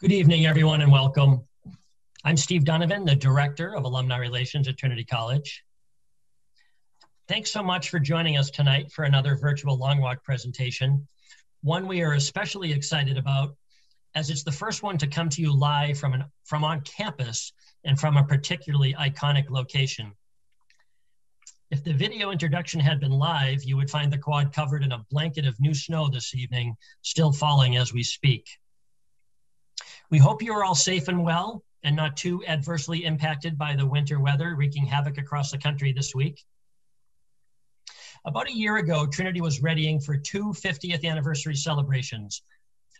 Good evening, everyone, and welcome. I'm Steve Donovan, the Director of Alumni Relations at Trinity College. Thanks so much for joining us tonight for another virtual Long Walk presentation, one we are especially excited about as it's the first one to come to you live from on campus and from a particularly iconic location. If the video introduction had been live, you would find the quad covered in a blanket of new snow this evening, still falling as we speak. We hope you are all safe and well and not too adversely impacted by the winter weather wreaking havoc across the country this week. About a year ago, Trinity was readying for two 50th anniversary celebrations,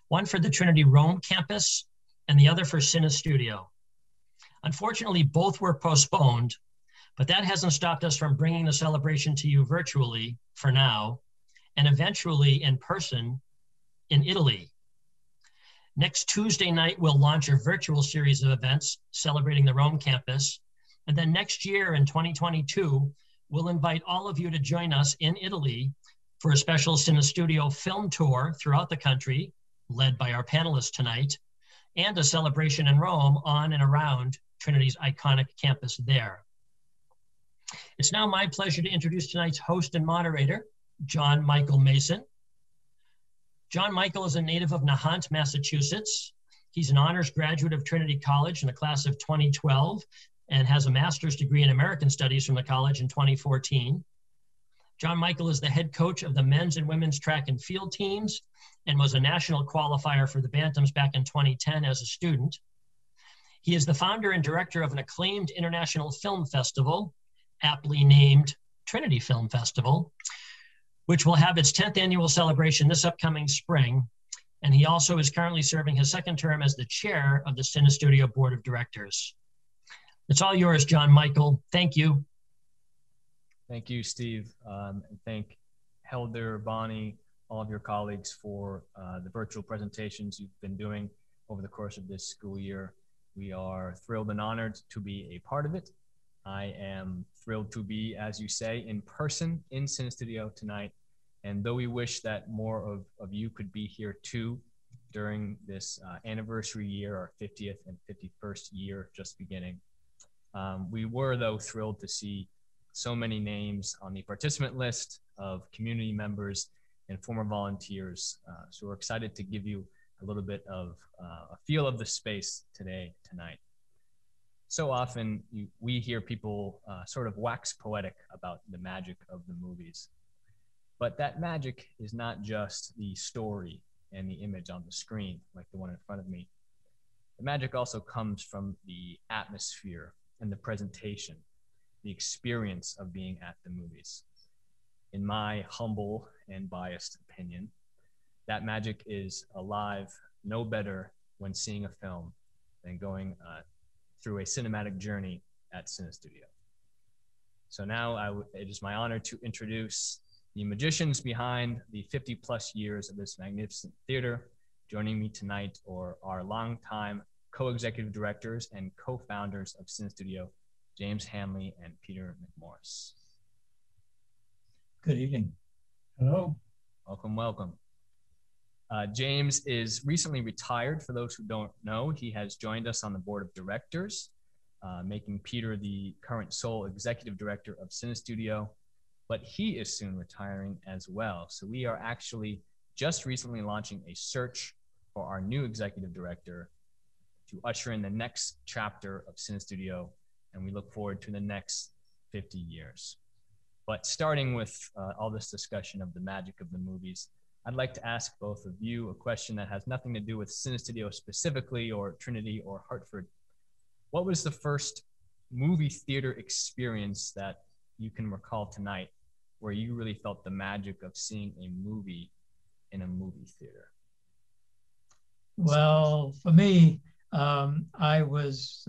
one for the Trinity Rome campus and the other for Cinestudio. Unfortunately, both were postponed, but that hasn't stopped us from bringing the celebration to you virtually for now, and eventually in person in Italy. Next Tuesday night, we'll launch a virtual series of events celebrating the Rome campus. And then next year in 2022, we'll invite all of you to join us in Italy for a special Cinestudio film tour throughout the country, led by our panelists tonight, and a celebration in Rome on and around Trinity's iconic campus there. It's now my pleasure to introduce tonight's host and moderator, John Michael Mason. John Michael is a native of Nahant, Massachusetts. He's an honors graduate of Trinity College in the class of 2012 and has a master's degree in American Studies from the college in 2014. John Michael is the head coach of the men's and women's track and field teams and was a national qualifier for the Bantams back in 2010 as a student. He is the founder and director of an acclaimed international film festival, aptly named Trinity Film Festival, which will have its 10th annual celebration this upcoming spring. And he also is currently serving his second term as the chair of the CineStudio Board of Directors. It's all yours, John Michael. Thank you. Thank you, Steve. And thank Helder, Bonnie, all of your colleagues for the virtual presentations you've been doing over the course of this school year. We are thrilled and honored to be a part of it. I am thrilled to be, as you say, in person in CineStudio tonight. And though we wish that more of you could be here too during this anniversary year, our 50th and 51st year just beginning, we were though thrilled to see so many names on the participant list of community members and former volunteers. So we're excited to give you a little bit of a feel of the space tonight. So often we hear people sort of wax poetic about the magic of the movies. But that magic is not just the story and the image on the screen, like the one in front of me. The magic also comes from the atmosphere and the presentation, the experience of being at the movies. In my humble and biased opinion, that magic is alive no better when seeing a film than going through a cinematic journey at CineStudio. So now it is my honor to introduce the magicians behind the 50 plus years of this magnificent theater. Joining me tonight are longtime co-executive directors and co-founders of CineStudio, James Hanley and Peter McMorris. Good evening. Hello. Welcome, welcome. James is recently retired. For those who don't know, he has joined us on the board of directors, making Peter the current sole executive director of CineStudio, but he is soon retiring as well. So we are actually just recently launching a search for our new executive director to usher in the next chapter of CineStudio, and we look forward to the next 50 years. But starting with all this discussion of the magic of the movies, I'd like to ask both of you a question that has nothing to do with CineStudio specifically or Trinity or Hartford. What was the first movie theater experience that you can recall tonight where you really felt the magic of seeing a movie in a movie theater? Well, for me, I was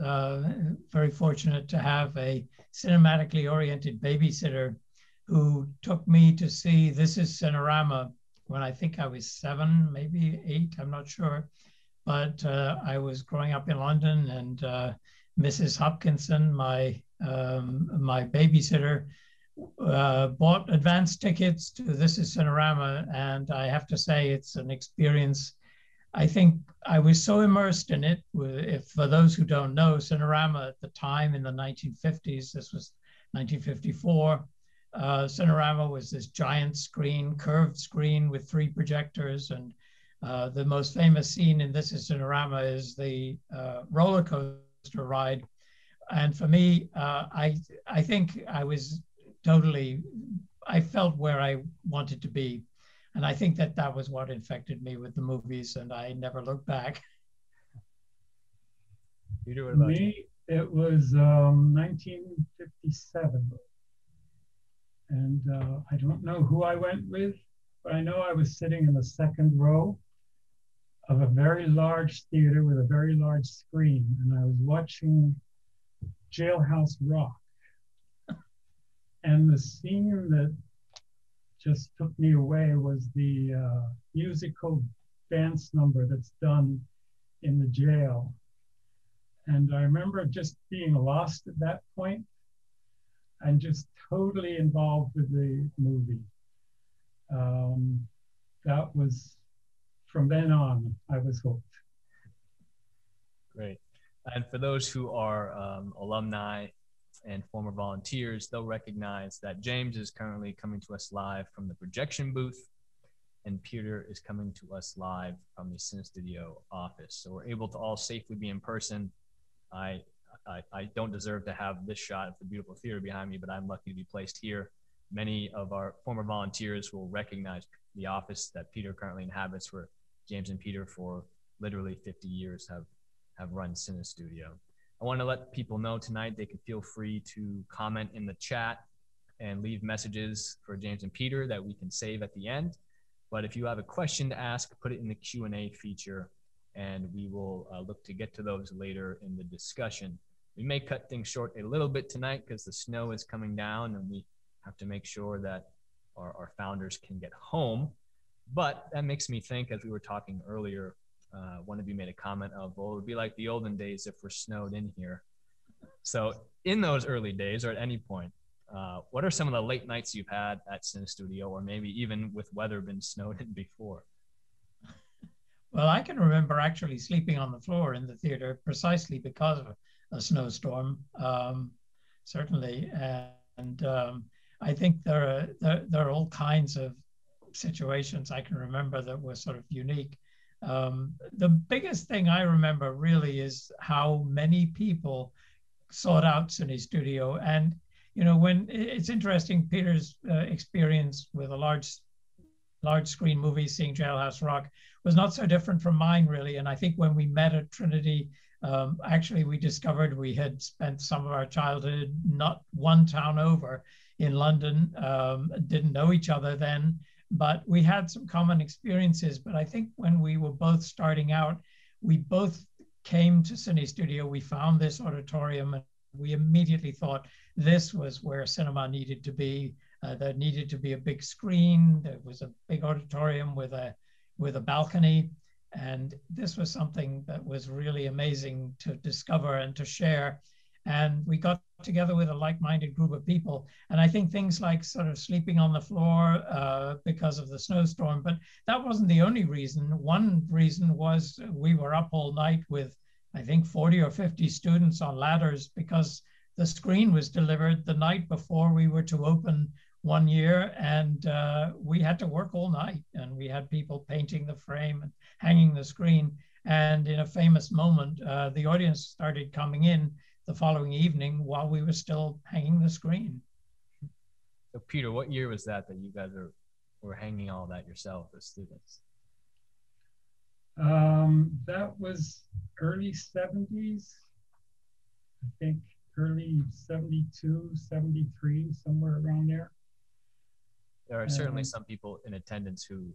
very fortunate to have a cinematically oriented babysitter who took me to see This Is Cinerama when I think I was 7, maybe 8, I'm not sure. But I was growing up in London, and Mrs. Hopkinson, my babysitter, bought advance tickets to This Is Cinerama. And I have to say, it's an experience I think I was so immersed in it. If, for those who don't know, Cinerama at the time in the 1950s, this was 1954, Cinerama was this giant screen, curved screen with three projectors. And the most famous scene in This Is Cinerama is the roller coaster ride. And for me, I think I was totally, I felt where I wanted to be. And I think that that was what infected me with the movies, and I never looked back. Peter, what about me, you? It was 1957. And I don't know who I went with, but I know I was sitting in the second row of a very large theater with a very large screen. And I was watching Jailhouse Rock. And the scene that just took me away was the musical dance number that's done in the jail. And I remember just being lost at that point and just totally involved with the movie. That was, from then on, I was hooked. Great. And for those who are alumni and former volunteers, they'll recognize that James is currently coming to us live from the projection booth, and Peter is coming to us live from the CineStudio office. So we're able to all safely be in person. I don't deserve to have this shot of the beautiful theater behind me, but I'm lucky to be placed here. Many of our former volunteers will recognize the office that Peter currently inhabits, where James and Peter for literally 50 years have run CineStudio. I want to let people know tonight they can feel free to comment in the chat and leave messages for James and Peter that we can save at the end. But if you have a question to ask, put it in the Q&A feature, and we will look to get to those later in the discussion. We may cut things short a little bit tonight because the snow is coming down and we have to make sure that our founders can get home. But that makes me think, as we were talking earlier, one of you made a comment of, well, it would be like the olden days if we're snowed in here. So in those early days, or at any point, what are some of the late nights you've had at CineStudio, or maybe even with weather been snowed in before? Well, I can remember actually sleeping on the floor in the theater precisely because of a snowstorm, certainly. And I think there are all kinds of situations I can remember that were sort of unique. The biggest thing I remember really is how many people sought out CineStudio. And, you know, when it's interesting, Peter's experience with a large screen movie, seeing Jailhouse Rock, was not so different from mine, really. And I think when we met at Trinity, actually we discovered we had spent some of our childhood not one town over in London, didn't know each other then, but we had some common experiences. But I think when we were both starting out, we both came to CineStudio, we found this auditorium, and we immediately thought this was where cinema needed to be. There needed to be a big screen, there was a big auditorium with a balcony, and this was something that was really amazing to discover and to share. And we got together with a like-minded group of people. And I think things like sort of sleeping on the floor because of the snowstorm, but that wasn't the only reason. One reason was we were up all night with, I think, 40 or 50 students on ladders because the screen was delivered the night before we were to open one year. And we had to work all night. And we had people painting the frame and hanging the screen. And in a famous moment, the audience started coming in the following evening while we were still hanging the screen. So Peter, what year was that you guys were hanging all that yourself as students? That was early 70s, I think early 72, 73, somewhere around there. There are certainly some people in attendance who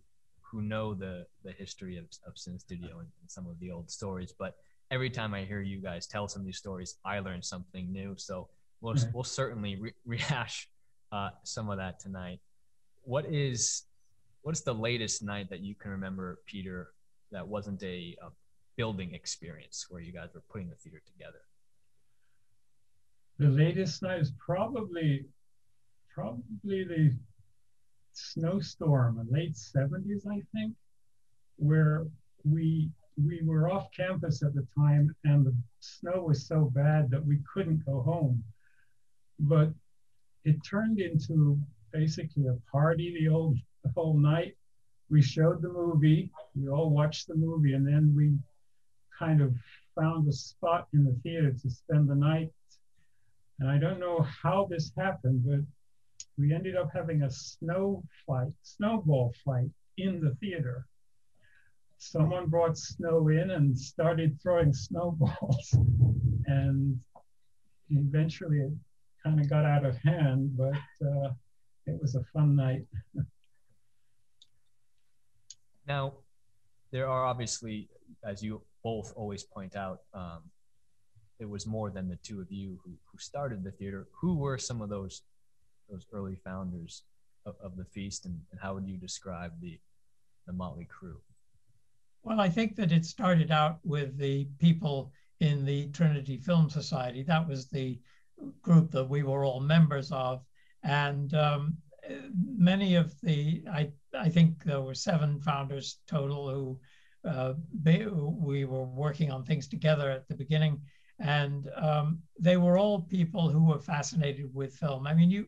know the history of CineStudio and some of the old stories, but every time I hear you guys tell some of these stories, I learn something new. So we'll certainly rehash some of that tonight. What's the latest night that you can remember, Peter, that wasn't a building experience where you guys were putting the theater together? The latest night is probably the snowstorm in late 70s, I think, where we we were off campus at the time and the snow was so bad that we couldn't go home. But it turned into basically a party the whole night. We showed the movie, we all watched the movie, and then we kind of found a spot in the theater to spend the night. And I don't know how this happened, but we ended up having a snowball fight in the theater. Someone brought snow in and started throwing snowballs. And eventually it kind of got out of hand, but it was a fun night. Now, there are obviously, as you both always point out, it was more than the two of you who started the theater. Who were some of those early founders of the Feast, and how would you describe the motley crew? Well, I think that it started out with the people in the Trinity Film Society. That was the group that we were all members of. And many of the, I think there were 7 founders total who we were working on things together at the beginning. And they were all people who were fascinated with film. I mean,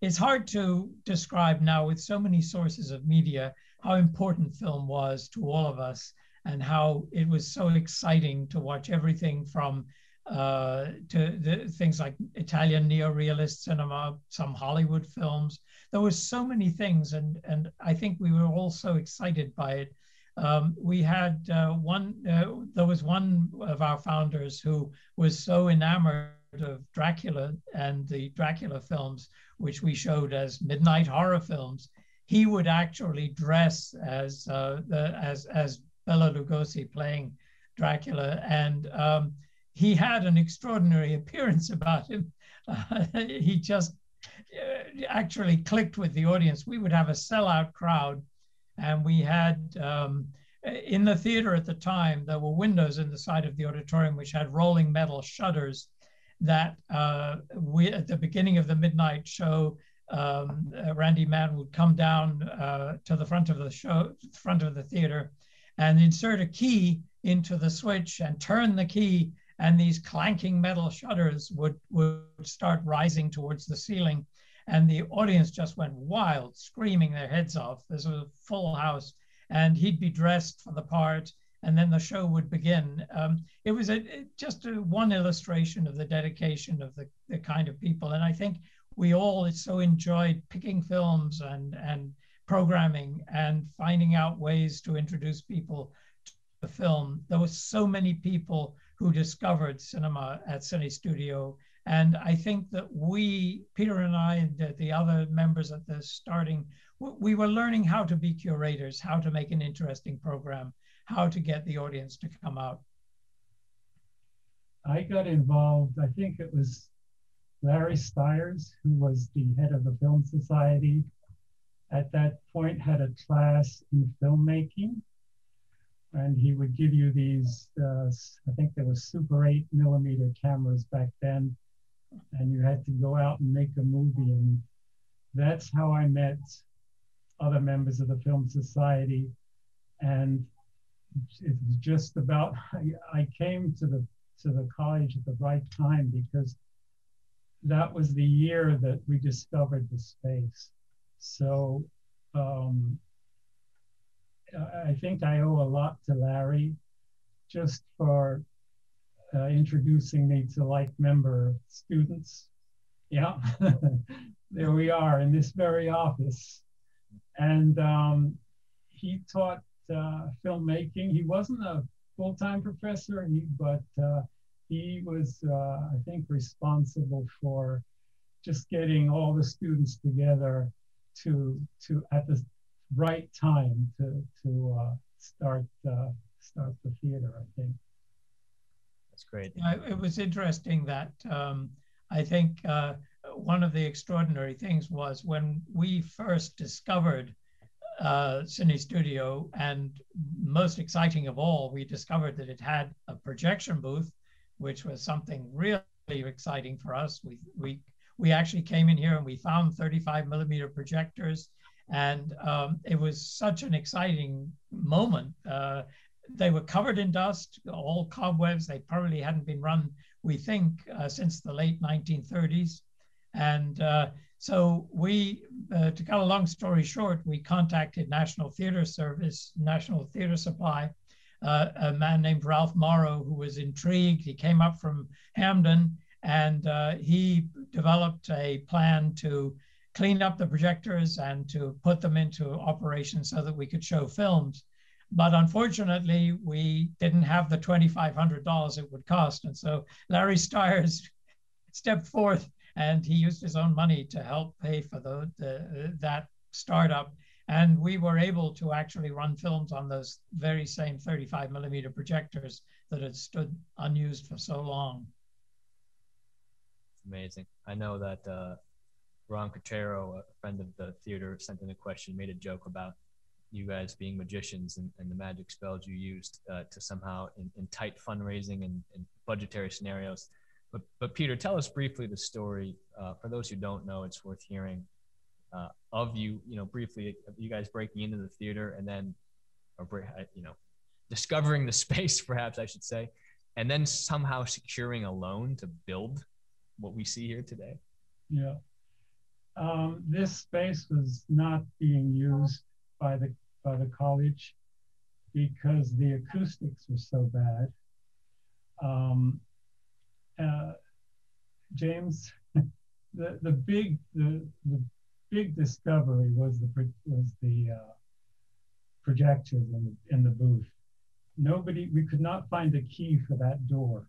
it's hard to describe now with so many sources of media how important film was to all of us and how it was so exciting to watch everything from to the things like Italian neorealist cinema, some Hollywood films. There were so many things, and I think we were all so excited by it. We had there was one of our founders who was so enamored of Dracula and the Dracula films, which we showed as midnight horror films. He would actually dress as Bela Lugosi playing Dracula, and he had an extraordinary appearance about him. He just actually clicked with the audience. We would have a sellout crowd. And we had, in the theater at the time, there were windows in the side of the auditorium which had rolling metal shutters that at the beginning of the midnight show, Randy Mann would come down to the front of the show, front of the theater, and insert a key into the switch and turn the key, and these clanking metal shutters would start rising towards the ceiling. And the audience just went wild, screaming their heads off. This was a full house, and he'd be dressed for the part, and then the show would begin. It was just one illustration of the dedication of the kind of people. And I think we all so enjoyed picking films and programming and finding out ways to introduce people to the film. There were so many people who discovered cinema at CineStudio. And I think that we, Peter and I, and the other members at the starting, we were learning how to be curators, how to make an interesting program, how to get the audience to come out. I got involved, I think it was Larry Styers, who was the head of the Film Society. At that point, had a class in filmmaking. And he would give you these, I think there were Super 8mm cameras back then. And you had to go out and make a movie. And that's how I met other members of the Film Society. And it was just about, I came to the college at the right time, because that was the year that we discovered the space. So I think I owe a lot to Larry just for introducing me to like-member students. Yeah, there we are in this very office. And he taught filmmaking. He wasn't a full-time professor, but he was, I think, responsible for just getting all the students together to at the right time to start the theater, I think. That's great. It was interesting that I think one of the extraordinary things was when we first discovered CineStudio, and most exciting of all, we discovered that it had a projection booth, which was something really exciting for us. We actually came in here and we found 35mm projectors. And it was such an exciting moment They were covered in dust, all cobwebs. They probably hadn't been run, we think, since the late 1930s. And so we, to cut a long story short, we contacted National Theater Service, National Theater Supply, a man named Ralph Morrow, who was intrigued. He came up from Hamden, and he developed a plan to clean up the projectors and to put them into operation so that we could show films. But unfortunately, we didn't have the $2,500 it would cost. And so Larry Styers stepped forth, and he used his own money to help pay for that startup. And we were able to actually run films on those very same 35 millimeter projectors that had stood unused for so long. Amazing. I know that Ron Cotero, a friend of the theater, sent in a question, made a joke about you guys being magicians and the magic spells you used to somehow in tight fundraising and budgetary scenarios. But Peter, tell us briefly the story. For those who don't know, it's worth hearing of you. You know, briefly, you guys breaking into the theater and then, or you know, discovering the space, perhaps I should say, and then somehow securing a loan to build what we see here today. Yeah, this space was not being used by the college because the acoustics were so bad. James, the big discovery was the projectors in the booth. We could not find a key for that door,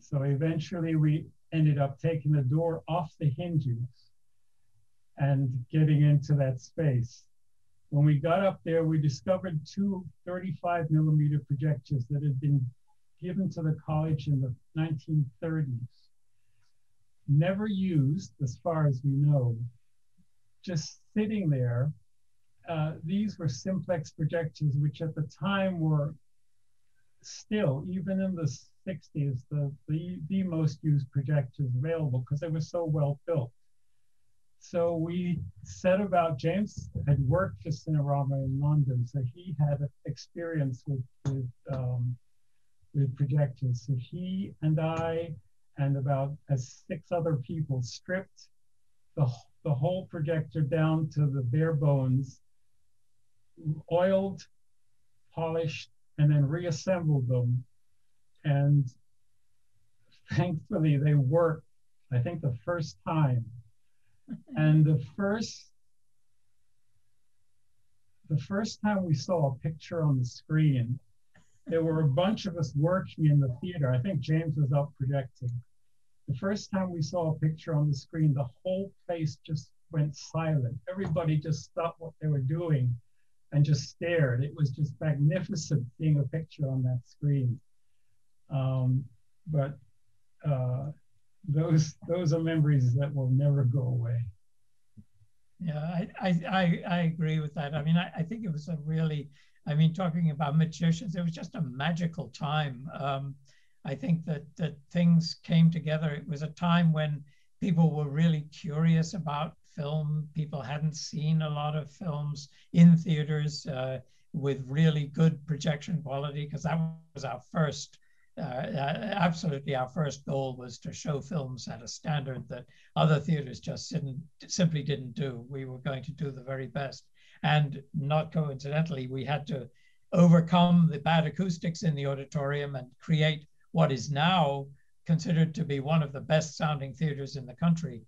so eventually we ended up taking the door off the hinges and getting into that space. When we got up there, we discovered two 35 millimeter projectors that had been given to the college in the 1930s. Never used, as far as we know, just sitting there. These were Simplex projectors, which at the time were still, even in the 60s, the most used projectors available because they were so well built. So we set about, James had worked for Cinerama in London, so he had experience with projectors. So he and I and about six other people stripped the whole projector down to the bare bones, oiled, polished, and then reassembled them. And thankfully they worked, I think, the first time. And the first time we saw a picture on the screen, there were a bunch of us working in the theater. I think James was up projecting. The first time we saw a picture on the screen, the whole place just went silent. Everybody just stopped what they were doing and just stared. It was just magnificent seeing a picture on that screen. Those are memories that will never go away. Yeah, I agree with that. I mean, I think it was a really, I mean, talking about magicians, it was just a magical time. I think that things came together. It was a time when people were really curious about film. People hadn't seen a lot of films in theaters with really good projection quality, because that was our first absolutely our first goal was to show films at a standard that other theaters just simply didn't do. We were going to do the very best. And not coincidentally, we had to overcome the bad acoustics in the auditorium and create what is now considered to be one of the best sounding theaters in the country.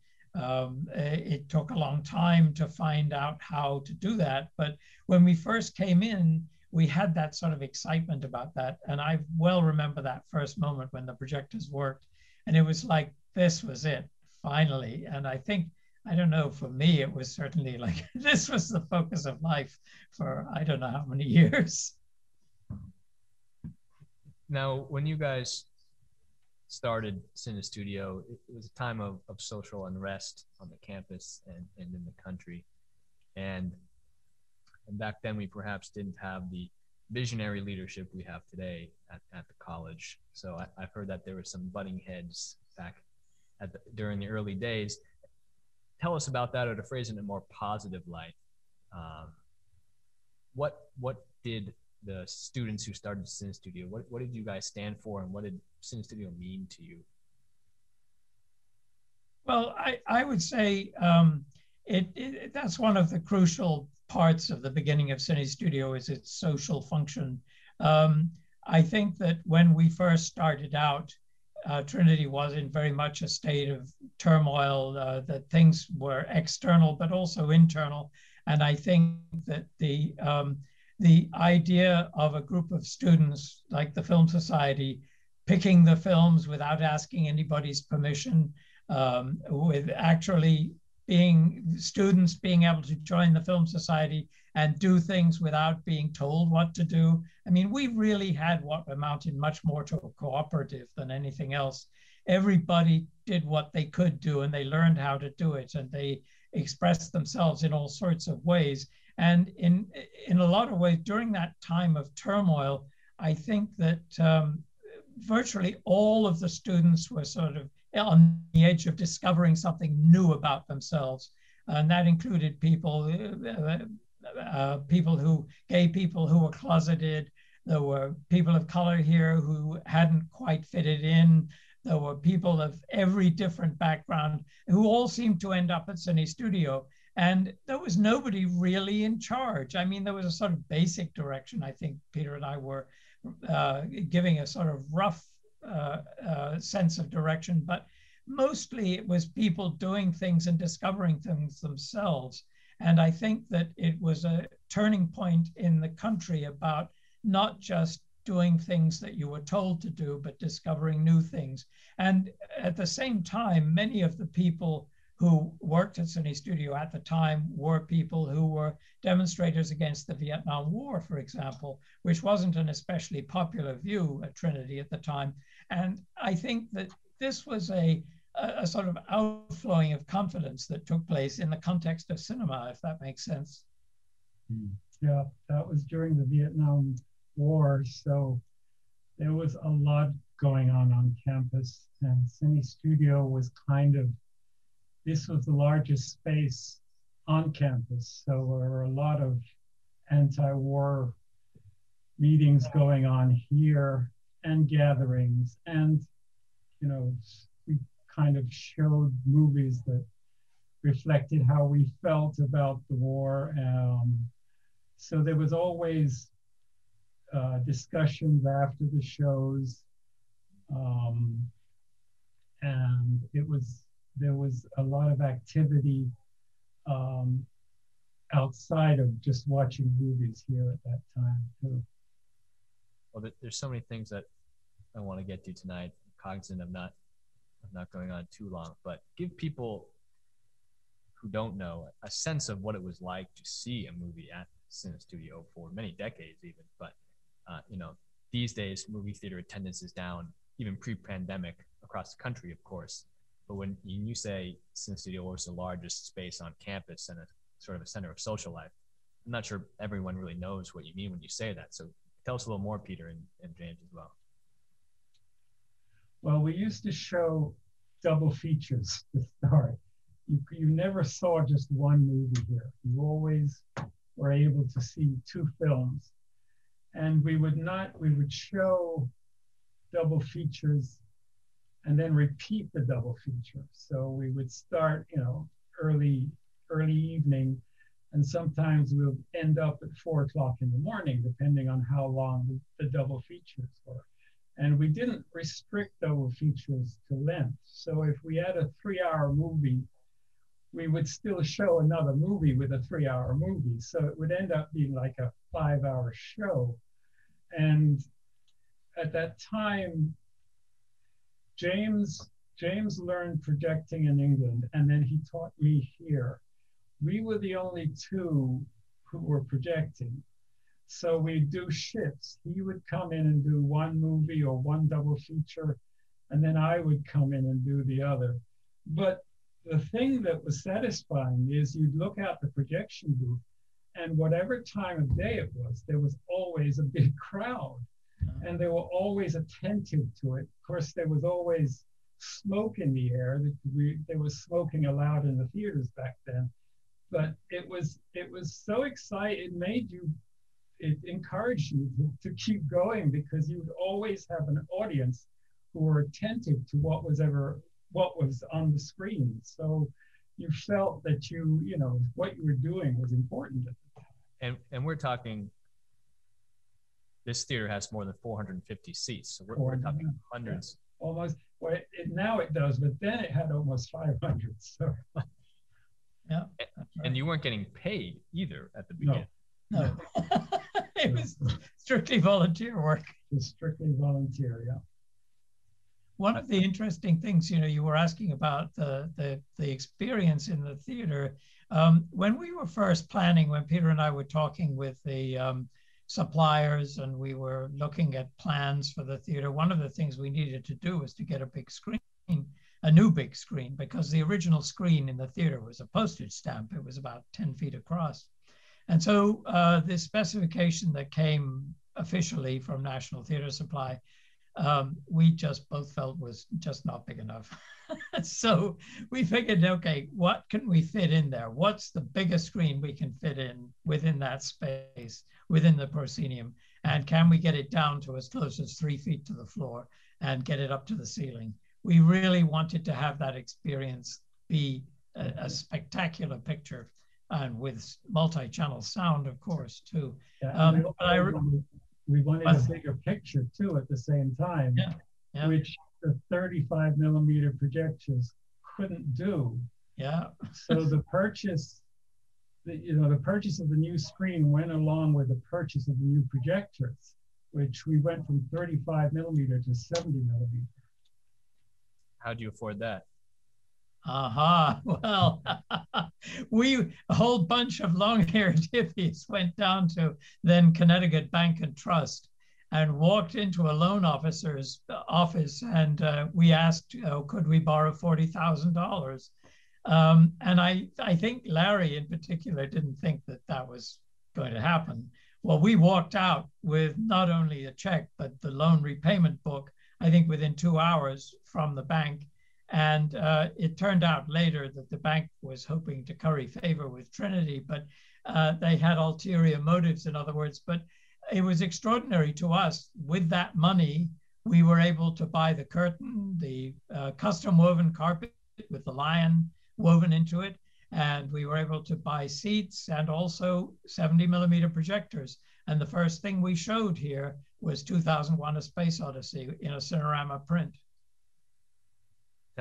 It took a long time to find out how to do that. But when we first came in, we had that sort of excitement about that. And I well remember that first moment when the projectors worked. And it was like, this was it, finally. And I think, I don't know, for me, it was certainly like, this was the focus of life for I don't know how many years. Now, when you guys started Cinestudio, it was a time of social unrest on the campus and in the country. And back then, we perhaps didn't have the visionary leadership we have today at the college. So I've heard that there were some butting heads back during the early days. Tell us about that, or to phrase it in a more positive light. What did the students who started Cinestudio? What did you guys stand for, and what did Cinestudio mean to you? Well, I would say that's one of the crucial parts of the beginning of Cinestudio is its social function. I think that when we first started out, Trinity was in very much a state of turmoil, that things were external, but also internal. And I think that the idea of a group of students like the Film Society picking the films without asking anybody's permission, with actually students being able to join the Film Society and do things without being told what to do. I mean, we really had what amounted much more to a cooperative than anything else. Everybody did what they could do, and they learned how to do it, and they expressed themselves in all sorts of ways. And in a lot of ways, during that time of turmoil, I think that virtually all of the students were sort of on the edge of discovering something new about themselves. And that included gay people who were closeted. There were people of color here who hadn't quite fitted in. There were people of every different background who all seemed to end up at Cinestudio. And there was nobody really in charge. I mean, there was a sort of basic direction. I think Peter and I were giving a sort of rough sense of direction, but mostly it was people doing things and discovering things themselves. And I think that it was a turning point in the country about not just doing things that you were told to do, but discovering new things. And at the same time, many of the people who worked at Cinestudio at the time were people who were demonstrators against the Vietnam War, for example, which wasn't an especially popular view at Trinity at the time. And I think that this was a sort of outflowing of confidence that took place in the context of cinema, if that makes sense. Yeah, that was during the Vietnam War. So there was a lot going on campus, and Cinestudio was kind of, this was the largest space on campus. So there were a lot of anti-war meetings going on here and gatherings. And, you know, we kind of showed movies that reflected how we felt about the war. So there was always discussions after the shows. And it was, there was a lot of activity outside of just watching movies here at that time too. Well, there's so many things that I want to get to tonight. Cognizant of not going on too long, but give people who don't know a sense of what it was like to see a movie at Cinestudio for many decades even. But you know, these days movie theater attendance is down, even pre-pandemic across the country, of course. But when you say Cinestudio was the largest space on campus and a sort of a center of social life, I'm not sure everyone really knows what you mean when you say that. So tell us a little more, Peter and James as well. Well, we used to show double features to start. You never saw just one movie here. You always were able to see two films. And we would show double features and then repeat the double feature. So we would start, you know, early evening, and sometimes we'll end up at 4 o'clock in the morning, depending on how long the double features were. And we didn't restrict double features to length. So if we had a 3-hour movie, we would still show another movie with a 3-hour movie. So it would end up being like a 5-hour show. And at that time, James learned projecting in England, and then he taught me here. We were the only two who were projecting. So we'd do shifts. He would come in and do one movie or one double feature, and then I would come in and do the other. But the thing that was satisfying is you'd look out the projection booth, and whatever time of day it was, there was always a big crowd. And they were always attentive to it. Of course, there was always smoke in the air. There was smoking allowed in the theaters back then. But it was so exciting. It made you it encouraged you to keep going, because you would always have an audience who were attentive to what was on the screen. So you felt that you know what you were doing was important at the time. And we're talking, this theater has more than 450 seats, so we're talking hundreds. Yeah. Almost. Well, now it does, but then it had almost 500. So yeah. And you weren't getting paid either at the beginning. No. It was strictly volunteer work. It was strictly volunteer, yeah. One of the interesting things, you know, you were asking about the experience in the theater. When we were first planning, when Peter and I were talking with the suppliers and we were looking at plans for the theater, one of the things we needed to do was to get a big screen, a new big screen, because the original screen in the theater was a postage stamp. It was about 10 feet across. And so this specification that came officially from National Theater Supply, we just both felt was just not big enough. So we figured, okay, what can we fit in there? What's the biggest screen we can fit in within that space, within the proscenium? And can we get it down to as close as 3 feet to the floor and get it up to the ceiling? We really wanted to have that experience be a spectacular picture, and with multi-channel sound, of course, too. Yeah, we wanted a bigger picture too at the same time, which the 35 millimeter projectors couldn't do. Yeah. So the purchase of the new screen went along with the purchase of the new projectors, which we went from 35 millimeter to 70 millimeter. How do you afford that? Aha, well, a whole bunch of long-haired hippies went down to then Connecticut Bank and Trust and walked into a loan officer's office, and we asked, could we borrow $40,000? And I think Larry in particular didn't think that that was going to happen. Well, we walked out with not only a check, but the loan repayment book, I think within 2 hours from the bank. And it turned out later that the bank was hoping to curry favor with Trinity, but they had ulterior motives, in other words. But it was extraordinary to us. With that money, we were able to buy the curtain, the custom woven carpet with the lion woven into it. And we were able to buy seats and also 70 millimeter projectors. And the first thing we showed here was 2001: A Space Odyssey in a Cinerama print.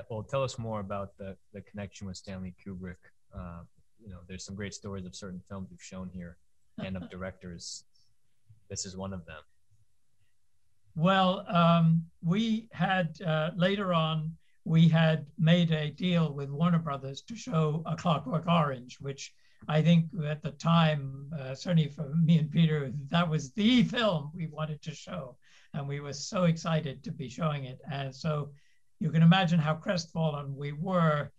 Well, tell us more about the connection with Stanley Kubrick. You know, there's some great stories of certain films you've shown here and of directors. This is one of them. Well, we had, later on, we had made a deal with Warner Brothers to show A Clockwork Orange, which I think at the time, certainly for me and Peter, that was the film we wanted to show. And we were so excited to be showing it. And so you can imagine how crestfallen we were.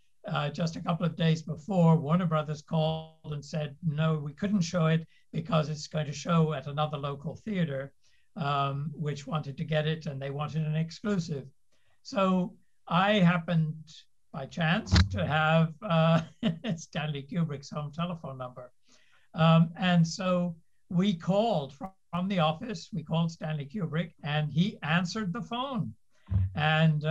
Just a couple of days before, Warner Brothers called and said, no, we couldn't show it because it's going to show at another local theater, which wanted to get it, and they wanted an exclusive. So I happened by chance to have Stanley Kubrick's home telephone number. And so we called from the office, we called Stanley Kubrick, and he answered the phone. And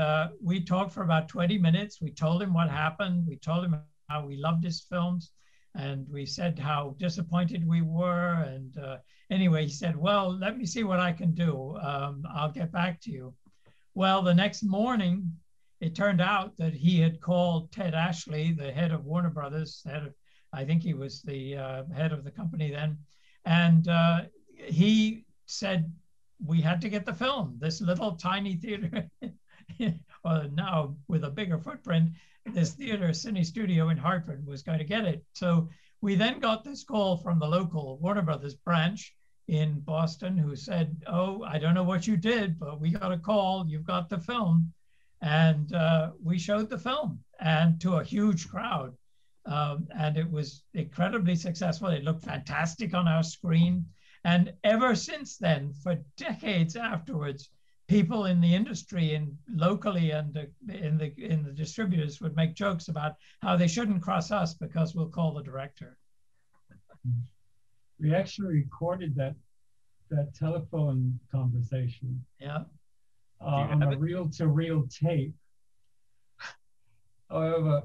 we talked for about 20 minutes. We told him what happened. We told him how we loved his films. And we said how disappointed we were. And anyway, he said, well, let me see what I can do. I'll get back to you. Well, the next morning, it turned out that he had called Ted Ashley, the head of Warner Brothers, I think he was the head of the company then. And he said, we had to get the film. This little tiny theater, well, now with a bigger footprint, this theater, CineStudio in Hartford, was going to get it. So we then got this call from the local Warner Brothers branch in Boston, who said, oh, I don't know what you did, but we got a call, you've got the film. And we showed the film, and to a huge crowd. And it was incredibly successful. It looked fantastic on our screen. And ever since then, for decades afterwards, people in the industry and locally and in the distributors would make jokes about how they shouldn't cross us because we'll call the director. We actually recorded that that telephone conversation. Yeah. On a reel-to-reel tape. However,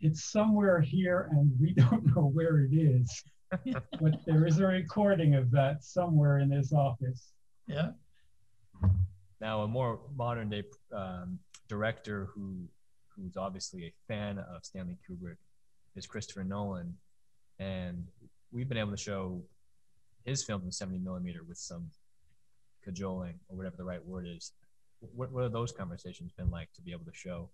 it's somewhere here and we don't know where it is, but there is a recording of that somewhere in this office. Yeah. Now, a more modern day director who's obviously a fan of Stanley Kubrick is Christopher Nolan. And we've been able to show his film in 70 millimeter with some cajoling or whatever the right word is. What have those conversations been like to be able to show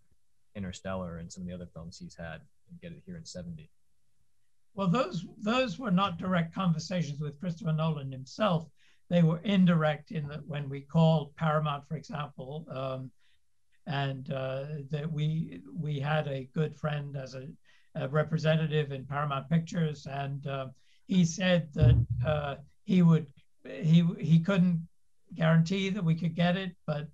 Interstellar and some of the other films he's had and get it here in 70? Well, those were not direct conversations with Christopher Nolan himself. They were indirect in that when we called Paramount, for example, and that we had a good friend as a representative in Paramount Pictures, and he said that he couldn't guarantee that we could get it, but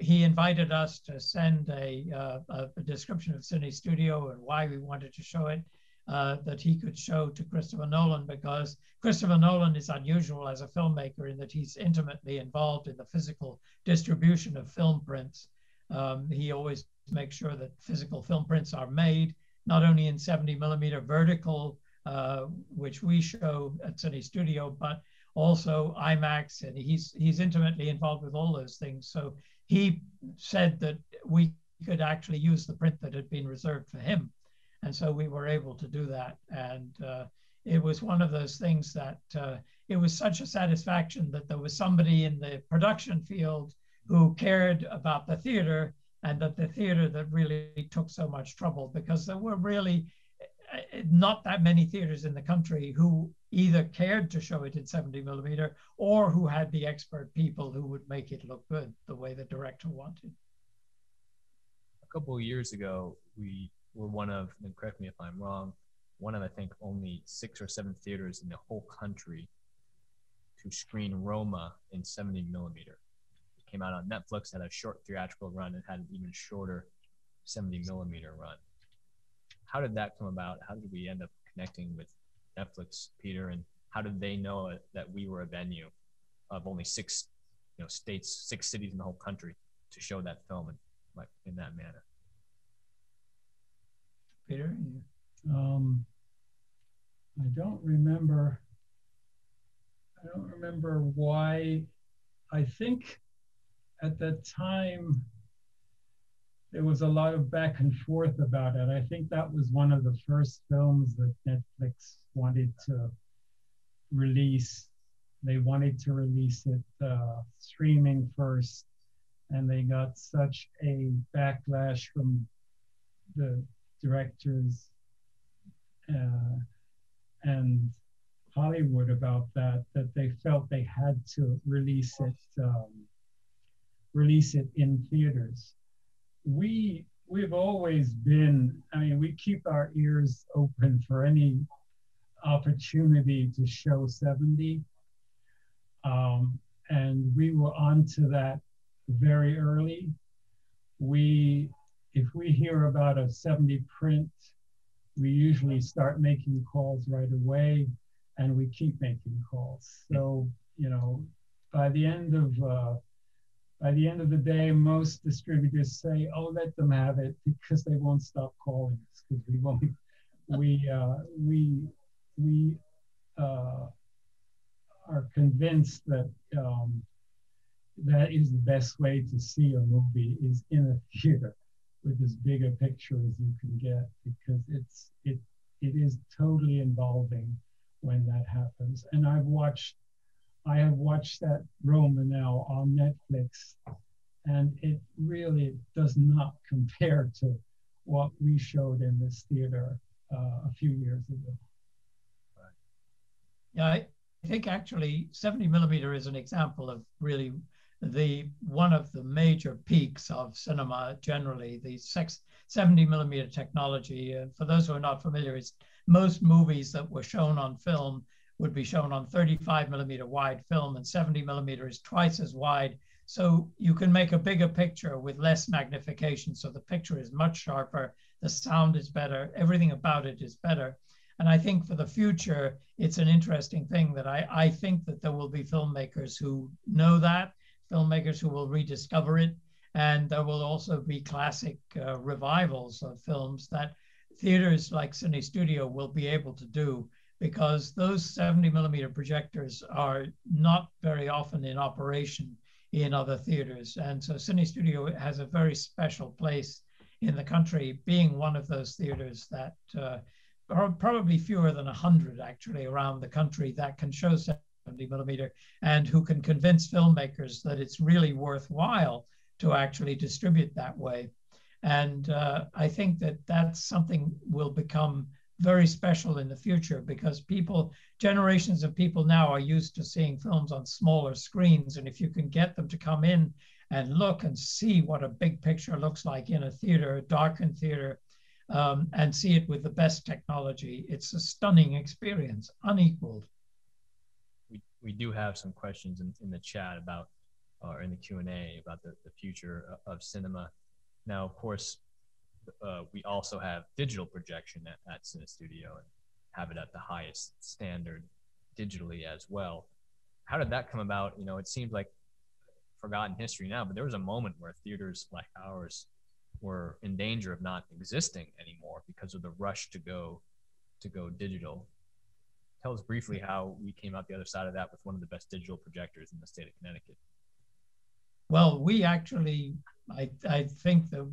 he invited us to send a description of CineStudio and why we wanted to show it, that he could show to Christopher Nolan, because Christopher Nolan is unusual as a filmmaker in that he's intimately involved in the physical distribution of film prints. He always makes sure that physical film prints are made, not only in 70 millimeter vertical, which we show at CineStudio, but also IMAX, and he's intimately involved with all those things. So he said that we could actually use the print that had been reserved for him. And so we were able to do that. And it was one of those things that it was such a satisfaction that there was somebody in the production field who cared about the theater, and that the theater that really took so much trouble, because there were really not that many theaters in the country who either cared to show it in 70 millimeter or who had the expert people who would make it look good the way the director wanted. A couple of years ago, we were one of, and correct me if I'm wrong, one of I think only 6 or 7 theaters in the whole country to screen Roma in 70 millimeter. It came out on Netflix, had a short theatrical run, and had an even shorter 70 millimeter run. How did that come about? How did we end up connecting with Netflix, Peter, and how did they know that we were a venue of only 6, states, 6 cities in the whole country to show that film in that manner? Peter, I don't remember why. I think at that time there was a lot of back and forth about it. I think that was one of the first films that Netflix wanted to release. They wanted to release it streaming first, and they got such a backlash from the directors and Hollywood about that they felt they had to release it in theaters. We've always been, we keep our ears open for any opportunity to show 70. And we were onto that very early. If we hear about a 70 print, we usually start making calls right away, and we keep making calls. So, by the end of the day, most distributors say, "Oh, let them have it," because they won't stop calling us, because we won't. We are convinced that that is the best way to see a movie, is in a theater with as big a picture as you can get, because it is totally involving when that happens. And I have watched that Roma now on Netflix, and it really does not compare to what we showed in this theater a few years ago. Right. Yeah, I think actually 70 millimeter is an example of really one of the major peaks of cinema generally, the 70 millimeter technology. And for those who are not familiar, it's most movies that were shown on film would be shown on 35 millimeter wide film, and 70 millimeter is twice as wide. So you can make a bigger picture with less magnification. So the picture is much sharper, the sound is better, everything about it is better. And I think for the future, it's an interesting thing that I think that there will be filmmakers who know that, filmmakers who will rediscover it, and there will also be classic revivals of films that theaters like CineStudio will be able to do, because those 70mm projectors are not very often in operation in other theaters. And so CineStudio has a very special place in the country, being one of those theaters that are probably fewer than 100 actually around the country that can show 70mm and who can convince filmmakers that it's really worthwhile to actually distribute that way. And I think that that's something will become very special in the future, because people, generations of people now are used to seeing films on smaller screens. And if you can get them to come in and look and see what a big picture looks like in a theater, a darkened theater, and see it with the best technology, it's a stunning experience, unequaled. We do have some questions in the chat about, or in the Q&A about the future of cinema. Now, of course, we also have digital projection at CineStudio and have it at the highest standard digitally as well. How did that come about? You know, it seems like forgotten history now, but there was a moment where theaters like ours were in danger of not existing anymore because of the rush to go digital. Tell us briefly how we came out the other side of that with one of the best digital projectors in the state of Connecticut. Well, we actually, I think that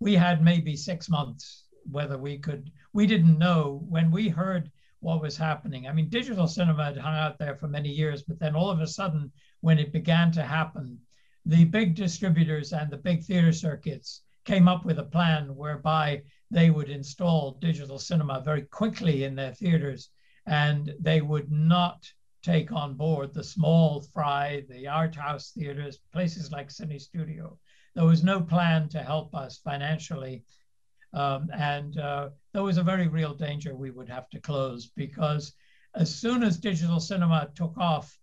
we had maybe 6 months whether we could, we didn't know when we heard what was happening. I mean, digital cinema had hung out there for many years, but then all of a sudden, when it began to happen, the big distributors and the big theater circuits came up with a plan whereby they would install digital cinema very quickly in their theaters, and they would not take on board the small fry, the art house theaters, places like CineStudio. There was no plan to help us financially. There was a very real danger we would have to close, because as soon as digital cinema took off,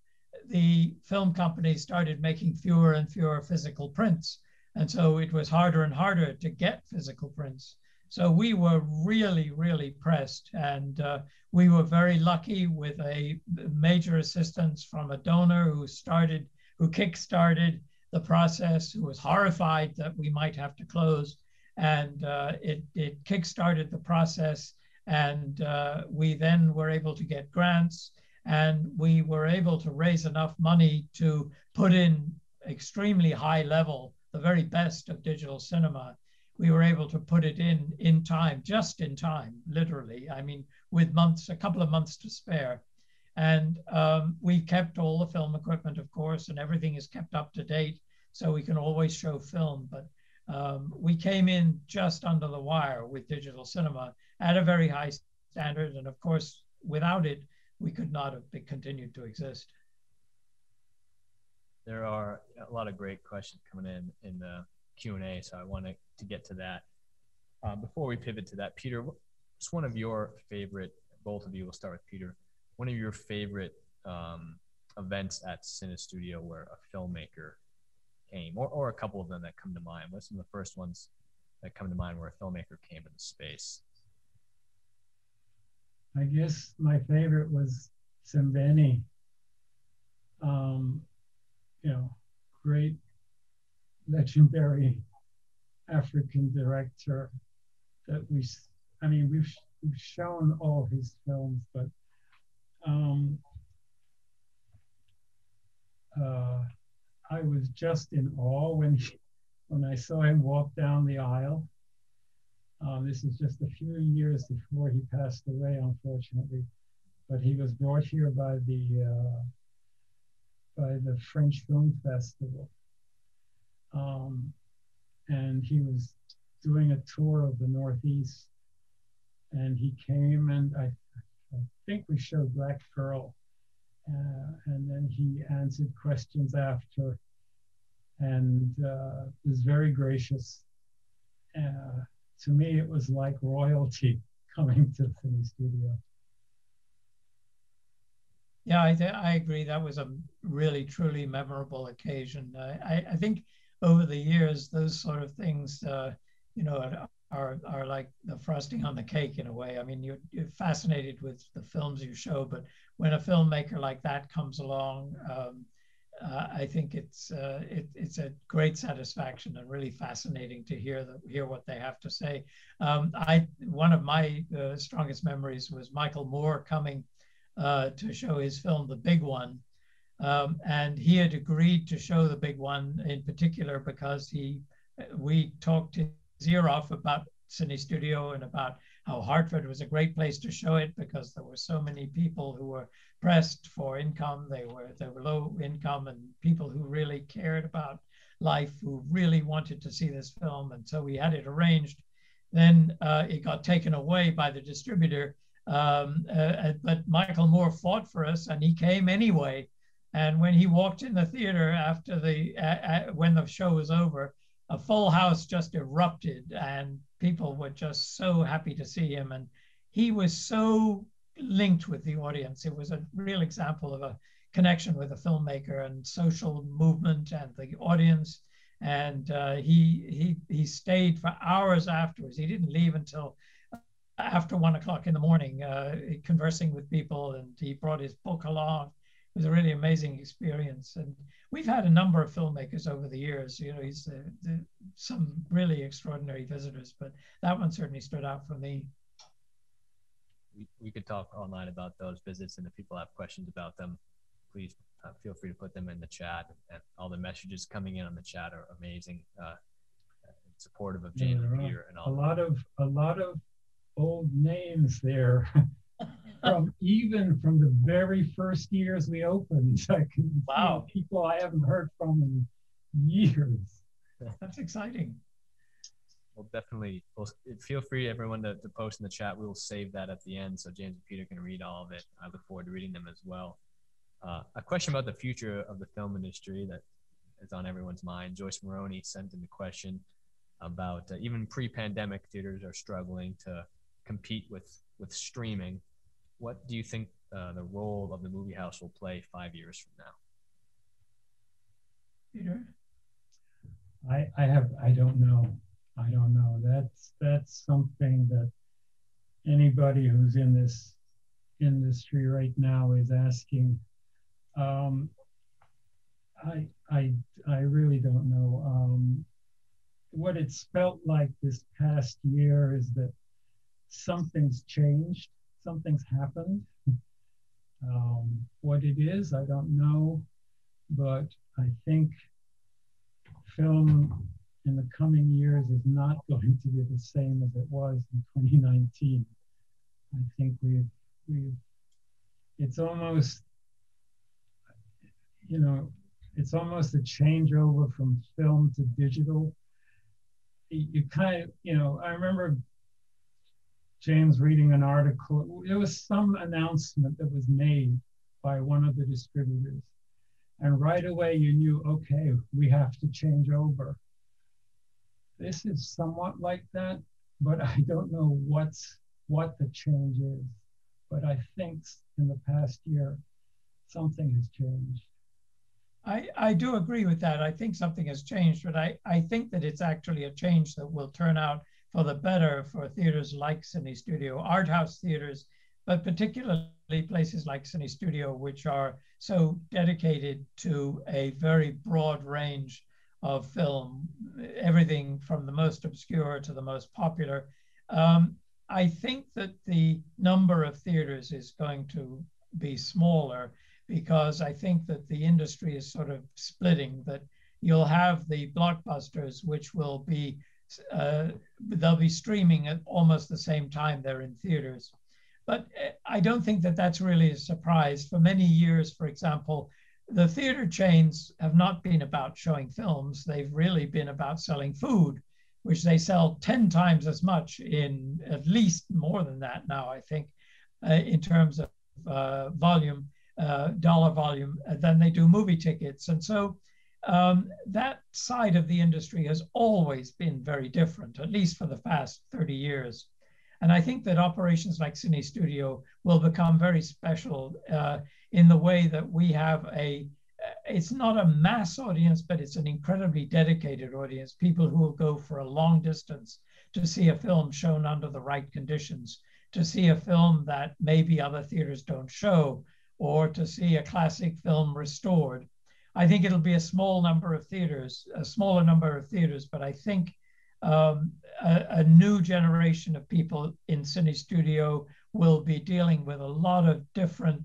the film companies started making fewer and fewer physical prints. And so it was harder and harder to get physical prints. So we were really, really pressed, and we were very lucky with a major assistance from a donor who kickstarted the process, who was horrified that we might have to close, and it kickstarted the process, and we then were able to get grants, and we were able to raise enough money to put in extremely high level, the very best of digital cinema. We were able to put it in time, just in time, literally. I mean, with months, a couple of months to spare. And we kept all the film equipment, of course, and everything is kept up to date, so we can always show film. But we came in just under the wire with digital cinema at a very high standard. And of course, without it, we could not have continued to exist. There are a lot of great questions coming in the Q&A, so I want to get to that. Before we pivot to that, Peter, what's one of your favorite, both of you, we'll start with Peter, one of your favorite events at CineStudio where a filmmaker came, or a couple of them that come to mind? What's some of the first ones that come to mind where a filmmaker came in the space? I guess my favorite was Sembeni. You know, great, legendary African director that we, I mean, we've shown all his films, but I was just in awe when I saw him walk down the aisle. This is just a few years before he passed away, unfortunately, but he was brought here by the French Film Festival. And he was doing a tour of the Northeast, and he came, and I think we showed Black Pearl, and then he answered questions after, and was very gracious. To me, it was like royalty coming to the CineStudio. Yeah, I agree. That was a really, truly memorable occasion. I think over the years, those sort of things, you know, are like the frosting on the cake in a way. I mean, you're fascinated with the films you show, but when a filmmaker like that comes along, I think it's a great satisfaction and really fascinating to hear what they have to say. One of my strongest memories was Michael Moore coming to show his film, The Big One. And he had agreed to show The Big One in particular because we talked his ear off about CineStudio and about how Hartford was a great place to show it because there were so many people who were pressed for income. They were low income and people who really cared about life, who really wanted to see this film. And so we had it arranged. Then it got taken away by the distributor, but Michael Moore fought for us and he came anyway. And when he walked in the theater after when the show was over, a full house just erupted and people were just so happy to see him. And he was so linked with the audience. It was a real example of a connection with a filmmaker and social movement and the audience. And he stayed for hours afterwards. He didn't leave until after 1 o'clock in the morning, conversing with people, and he brought his book along. It was a really amazing experience, and we've had a number of filmmakers over the years. You know, he's some really extraordinary visitors, but that one certainly stood out for me. We could talk online about those visits, and if people have questions about them, please feel free to put them in the chat. And all the messages coming in on the chat are amazing, supportive of James and Peter, and all a lot of old names there. Even from the very first years we opened, I can see people I haven't heard from in years. That's exciting. Well, definitely. Well, feel free, everyone, to post in the chat. We will save that at the end so James and Peter can read all of it. I look forward to reading them as well. A question about the future of the film industry that is on everyone's mind. Joyce Maroney sent in the question about even pre-pandemic, theaters are struggling to compete with streaming. What do you think the role of the movie house will play 5 years from now? Peter? I don't know. I don't know. That's something that anybody who's in this industry right now is asking. I really don't know. What it's felt like this past year is that something's changed. Something's happened. What it is, I don't know, but I think film in the coming years is not going to be the same as it was in 2019. I think it's almost, you know, it's almost a changeover from film to digital. You kind of, you know, I remember James reading an article. It was some announcement that was made by one of the distributors. And right away you knew, okay, we have to change over. This is somewhat like that, but I don't know what the change is. But I think in the past year, something has changed. I do agree with that. I think something has changed, but I think that it's actually a change that will turn out for the better for theaters like CineStudio, art house theaters, but particularly places like CineStudio, which are so dedicated to a very broad range of film, everything from the most obscure to the most popular. I think that the number of theaters is going to be smaller because I think that the industry is sort of splitting, that you'll have the blockbusters, which will be they'll be streaming at almost the same time they're in theaters. But I don't think that that's really a surprise. For many years, for example, the theater chains have not been about showing films. They've really been about selling food, which they sell 10 times as much, in at least more than that now, I think, in terms of volume, dollar volume, than they do movie tickets. And so that side of the industry has always been very different, at least for the past 30 years. And I think that operations like CineStudio will become very special in the way that we have a, it's not a mass audience, but it's an incredibly dedicated audience, people who will go for a long distance to see a film shown under the right conditions, to see a film that maybe other theaters don't show, or to see a classic film restored. I think it'll be a small number of theaters, a smaller number of theaters, but I think a new generation of people in CineStudio will be dealing with a lot of different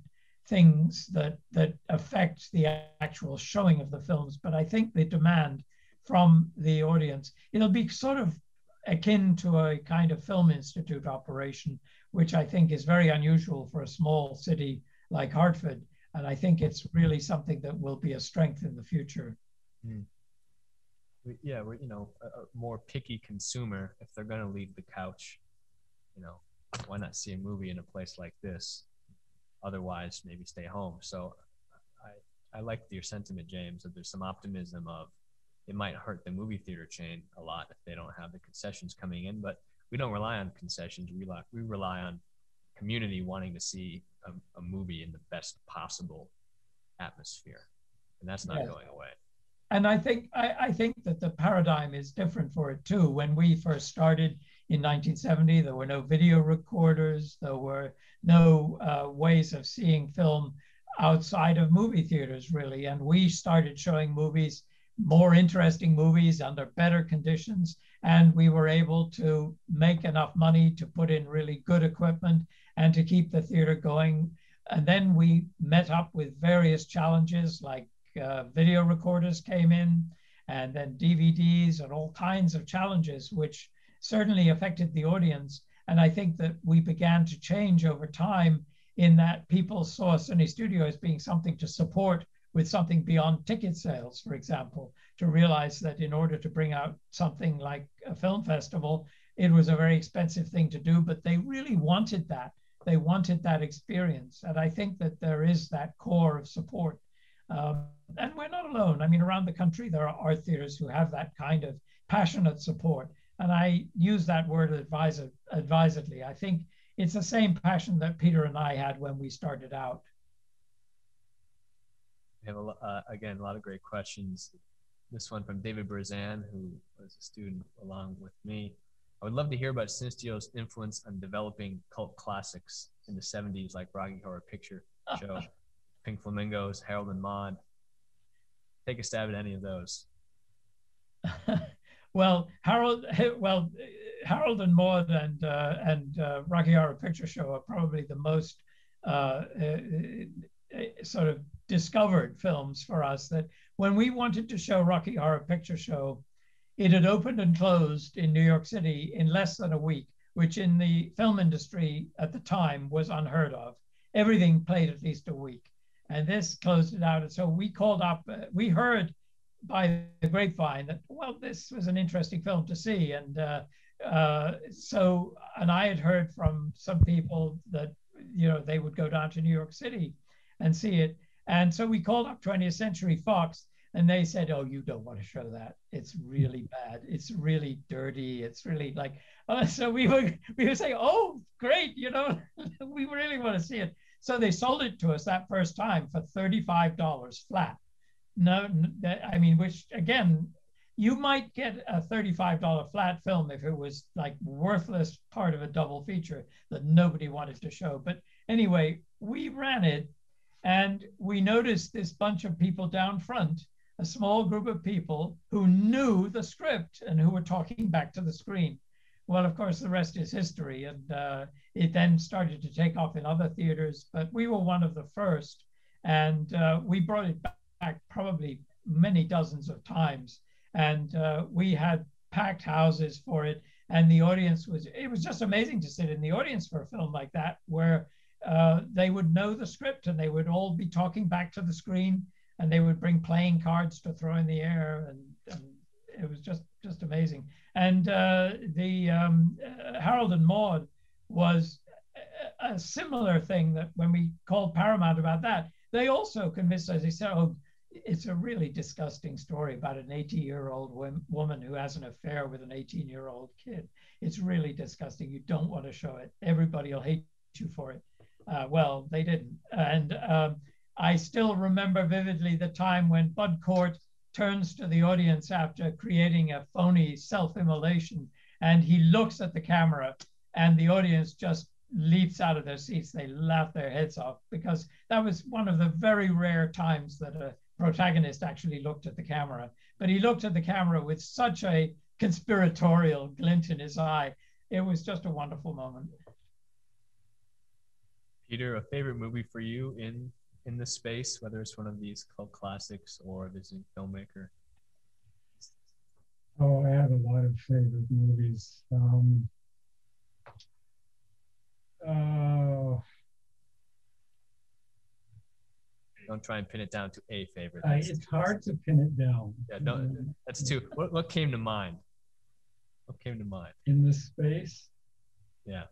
things that affect the actual showing of the films. But I think the demand from the audience, it'll be sort of akin to a kind of film institute operation, which I think is very unusual for a small city like Hartford. And I think it's really something that will be a strength in the future. Mm. Yeah, we're, you know, a more picky consumer. If they're going to leave the couch, you know, why not see a movie in a place like this? Otherwise, maybe stay home. So I like your sentiment, James, that there's some optimism of it might hurt the movie theater chain a lot if they don't have the concessions coming in, but we don't rely on concessions. We rely on community wanting to see a movie in the best possible atmosphere, and that's not going away. And I think that the paradigm is different for it too. When we first started in 1970, there were no video recorders, there were no ways of seeing film outside of movie theaters, really. And we started showing movies, more interesting movies under better conditions. And we were able to make enough money to put in really good equipment and to keep the theater going. And then we met up with various challenges, like video recorders came in, and then DVDs and all kinds of challenges, which certainly affected the audience. And I think that we began to change over time in that people saw CineStudio as being something to support with something beyond ticket sales, for example, to realize that in order to bring out something like a film festival, it was a very expensive thing to do, but they really wanted that. They wanted that experience. And I think that there is that core of support. And we're not alone. I mean, around the country, there are art theaters who have that kind of passionate support. And I use that word advisedly. I think it's the same passion that Peter and I had when we started out. We have, again, a lot of great questions. This one from David Berzan, who was a student along with me. I would love to hear about CineStudio's influence on developing cult classics in the 70s, like Rocky Horror Picture Show, Pink Flamingos, Harold and Maude. Take a stab at any of those. Harold and Maude and Rocky Horror Picture Show are probably the most sort of discovered films for us. That when we wanted to show Rocky Horror Picture Show, it had opened and closed in New York City in less than a week, which in the film industry at the time was unheard of. Everything played at least a week. And this closed it out. And so we called up, we heard by the grapevine that, well, this was an interesting film to see. And and I had heard from some people that, you know, they would go down to New York City and see it. And so we called up 20th Century Fox and they said, oh, you don't want to show that. It's really bad. It's really dirty. It's really like, so we were saying, oh, great, you know, we really want to see it. So they sold it to us that first time for $35 flat. No, I mean, which again, you might get a $35 flat film if it was like worthless part of a double feature that nobody wanted to show. But anyway, we ran it and we noticed this bunch of people down front, a small group of people who knew the script and who were talking back to the screen. Well, of course, the rest is history, and it then started to take off in other theaters, but we were one of the first, and we brought it back probably many dozens of times, and we had packed houses for it, and the audience was, it was just amazing to sit in the audience for a film like that, where they would know the script, and they would all be talking back to the screen, and they would bring playing cards to throw in the air, and it was just amazing. And Harold and Maude was a similar thing that when we called Paramount about that, they also convinced us, they said, oh, it's a really disgusting story about an 80-year-old woman who has an affair with an 18-year-old kid. It's really disgusting. You don't want to show it. Everybody will hate you for it. Well, they didn't. And I still remember vividly the time when Bud Cort turns to the audience after creating a phony self-immolation, and he looks at the camera and the audience just leaps out of their seats. They laugh their heads off, because that was one of the very rare times that a protagonist actually looked at the camera. But he looked at the camera with such a conspiratorial glint in his eye. It was just a wonderful moment. Peter, a favorite movie for you in this space, whether it's one of these cult classics or a visiting filmmaker? Oh, I have a lot of favorite movies. Don't try and pin it down to a favorite. It's hard to pin it down. Yeah, don't, that's too. What came to mind? What came to mind? In this space? Yeah.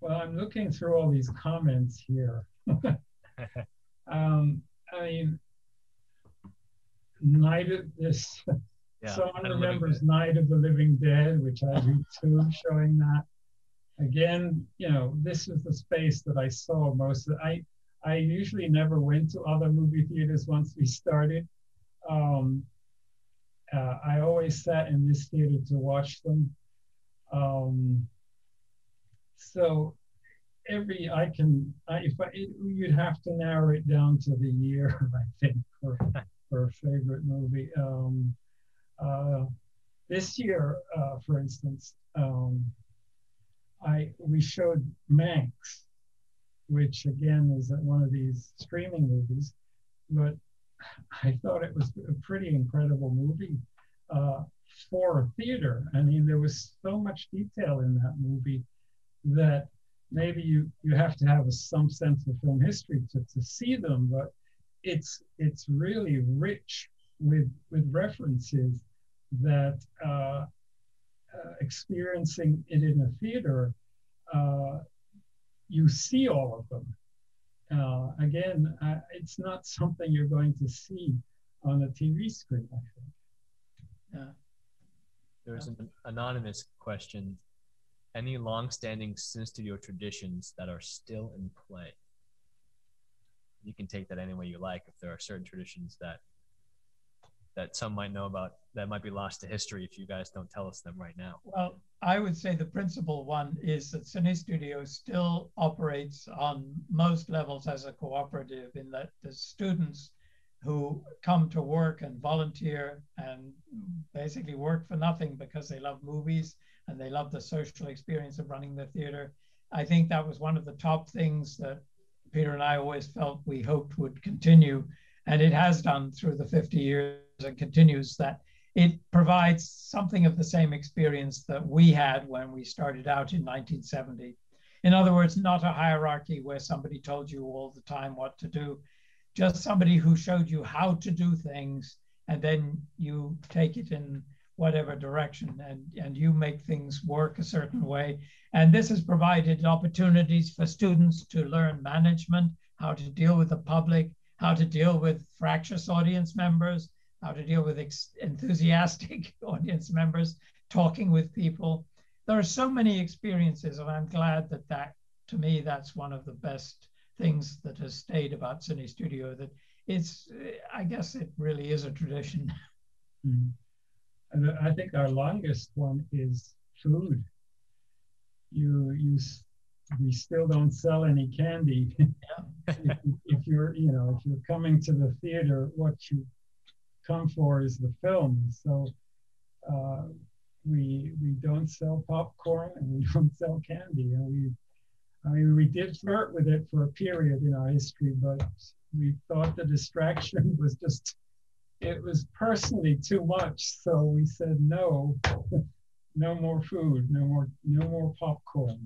Well, I'm looking through all these comments here. I mean, Night of this. Yeah, someone remembers Night of the Living Dead, which I do too, showing that. Again, you know, this is the space that I saw most. I usually never went to other movie theaters once we started. I always sat in this theater to watch them. So every, you'd have to narrow it down to the year, I think, for a favorite movie. This year, for instance, we showed Manx, which again is one of these streaming movies, but I thought it was a pretty incredible movie for a theater. I mean, there was so much detail in that movie that maybe you have to have some sense of film history to see them, but it's really rich with references that experiencing it in a theater, you see all of them. Again, it's not something you're going to see on a TV screen, I think. Yeah. There's an anonymous question. Any long-standing CineStudio traditions that are still in play? You can take that any way you like. If there are certain traditions that some might know about that might be lost to history if you guys don't tell us them right now. Well, I would say the principal one is that CineStudio still operates on most levels as a cooperative, in that the students who come to work and volunteer and basically work for nothing because they love movies and they love the social experience of running the theater. I think that was one of the top things that Peter and I always felt we hoped would continue, and it has done through the 50 years and continues, that it provides something of the same experience that we had when we started out in 1970. In other words, not a hierarchy where somebody told you all the time what to do, just somebody who showed you how to do things, and then you take it in whatever direction and you make things work a certain way. And this has provided opportunities for students to learn management, how to deal with the public, how to deal with fractious audience members, how to deal with enthusiastic audience members, talking with people. There are so many experiences, and I'm glad that to me, that's one of the best things that has stayed about CineStudio, that it's, I guess it really is a tradition. Mm-hmm. And I think our longest one is food. We still don't sell any candy. If you're coming to the theater, what you come for is the film. So we don't sell popcorn and we don't sell candy. And we did flirt with it for a period in our history, but we thought the distraction was it was personally too much. So we said no, no more food, no more popcorn.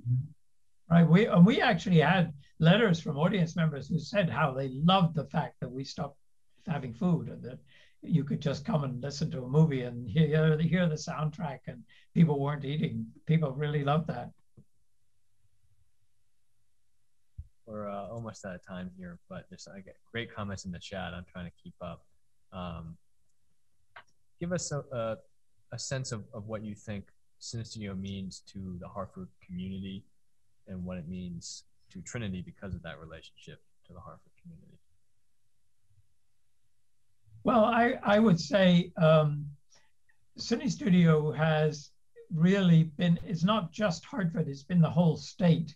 Right, we actually had letters from audience members who said how they loved the fact that we stopped having food and that you could just come and listen to a movie and hear the soundtrack, and people weren't eating. People really loved that. We're almost out of time here, but I get great comments in the chat. I'm trying to keep up. Give us a sense of what you think CineStudio means to the Hartford community, and what it means to Trinity because of that relationship to the Hartford community? Well, I would say CineStudio has really been, it's not just Hartford, it's been the whole state.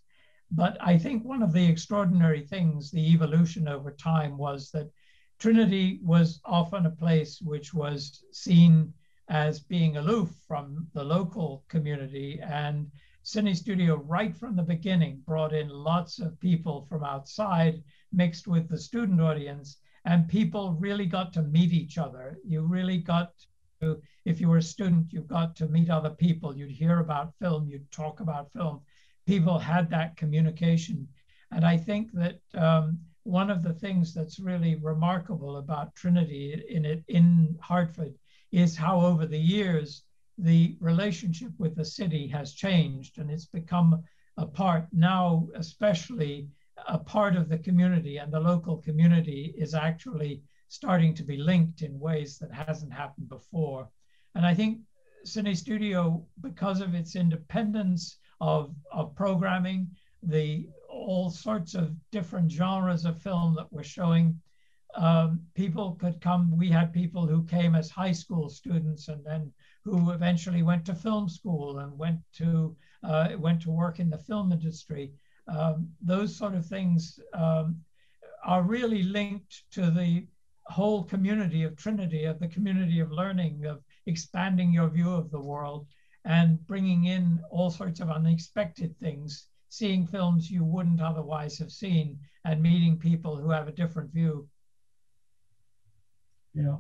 But I think one of the extraordinary things, the evolution over time, was that Trinity was often a place which was seen as being aloof from the local community, and CineStudio right from the beginning brought in lots of people from outside mixed with the student audience, and people really got to meet each other. You really got to, if you were a student, you got to meet other people. You'd hear about film, you'd talk about film. People had that communication. And I think that one of the things that's really remarkable about Trinity in Hartford is how over the years, the relationship with the city has changed, and it's become a part now, especially a part of the community, and the local community is actually starting to be linked in ways that hasn't happened before. And I think CineStudio, because of its independence of programming, the all sorts of different genres of film that we're showing, people could come. We had people who came as high school students and then who eventually went to film school and went to work in the film industry. Those sort of things are really linked to the whole community of Trinity, of the community of learning, of expanding your view of the world and bringing in all sorts of unexpected things, seeing films you wouldn't otherwise have seen and meeting people who have a different view. Yeah,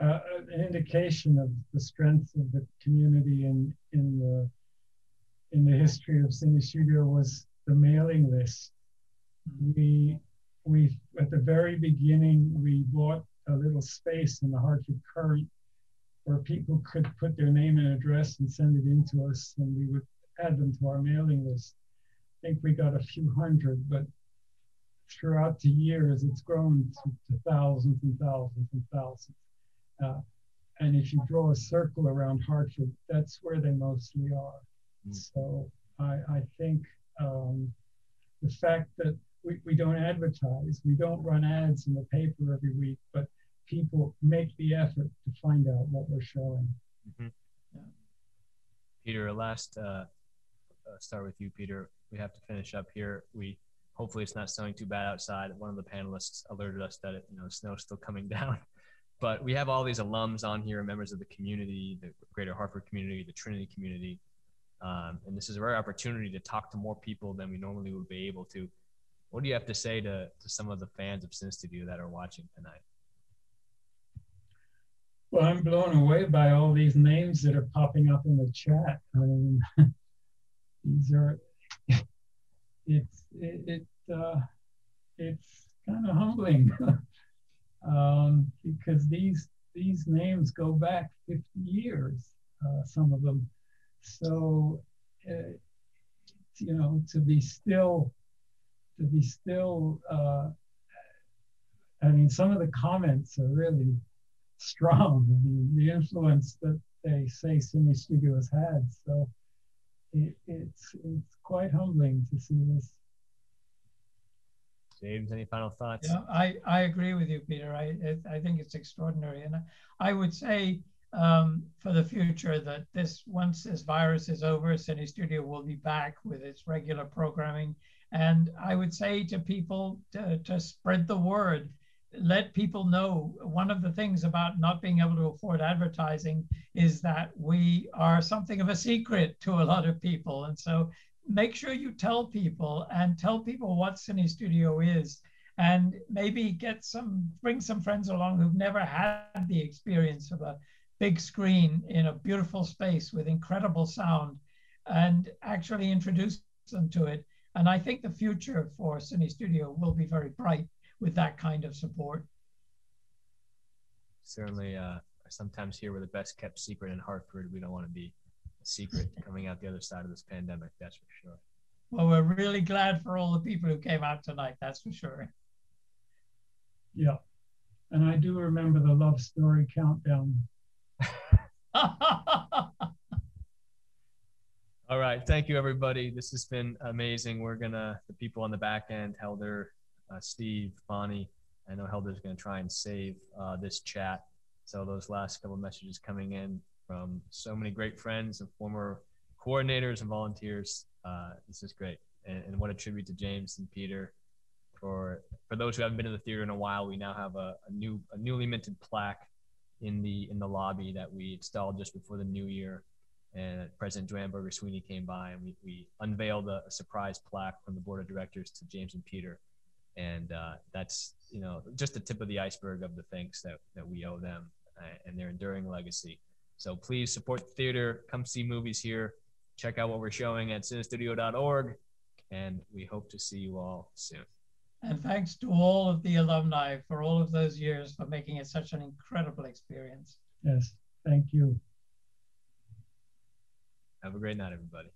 an indication of the strength of the community in the history of CineStudio was the mailing list. We at the very beginning, we bought a little space in the Hartford Current where people could put their name and address and send it in to us, and we would add them to our mailing list. I think we got a few hundred, but throughout the years, it's grown to thousands and thousands and thousands. And if you draw a circle around Hartford, that's where they mostly are. Mm. So I think the fact that we don't advertise, we don't run ads in the paper every week, but people make the effort to find out what we're showing. Mm-hmm. Yeah. Peter, last start with you, Peter. We have to finish up here. Hopefully it's not snowing too bad outside. One of the panelists alerted us that the snow's still coming down. But we have all these alums on here, members of the community, the greater Hartford community, the Trinity community. And this is a rare opportunity to talk to more people than we normally would be able to. What do you have to say to some of the fans of CineStudio that are watching tonight? Well, I'm blown away by all these names that are popping up in the chat. I mean, these are... It's kind of humbling because these names go back 50 years, some of them. So to be still. I mean, some of the comments are really strong. I mean, the influence that they say CineStudio has had. So. It's quite humbling to see this. James, any final thoughts? Yeah, I agree with you, Peter. I think it's extraordinary. And I would say for the future that once this virus is over, CineStudio will be back with its regular programming. And I would say to people to spread the word. Let people know. One of the things about not being able to afford advertising is that we are something of a secret to a lot of people. And so make sure you tell people and tell people what CineStudio is, and maybe bring some friends along who've never had the experience of a big screen in a beautiful space with incredible sound, and actually introduce them to it. And I think the future for CineStudio will be very bright with that kind of support. Certainly, sometimes here we're the best kept secret in Hartford. We don't want to be a secret coming out the other side of this pandemic, that's for sure. Well, we're really glad for all the people who came out tonight, that's for sure. Yeah, and I do remember the Love Story countdown. All All right. Thank you, everybody. This has been amazing. We're going to, the people on the back end, Helder, Steve, Bonnie, I know Helder's going to try and save this chat. So those last couple of messages coming in from so many great friends and former coordinators and volunteers. This is great. And what a tribute to James and Peter. For those who haven't been to the theater in a while, we now have a newly minted plaque in the lobby that we installed just before the new year. And President Dwanberger Sweeney came by and we unveiled a surprise plaque from the board of directors to James and Peter. And that's, you know, just the tip of the iceberg of the thanks that we owe them and their enduring legacy. So please support the theater, come see movies here, check out what we're showing at cinestudio.org, and we hope to see you all soon. And thanks to all of the alumni for all of those years for making it such an incredible experience. Yes, thank you. Have a great night, everybody.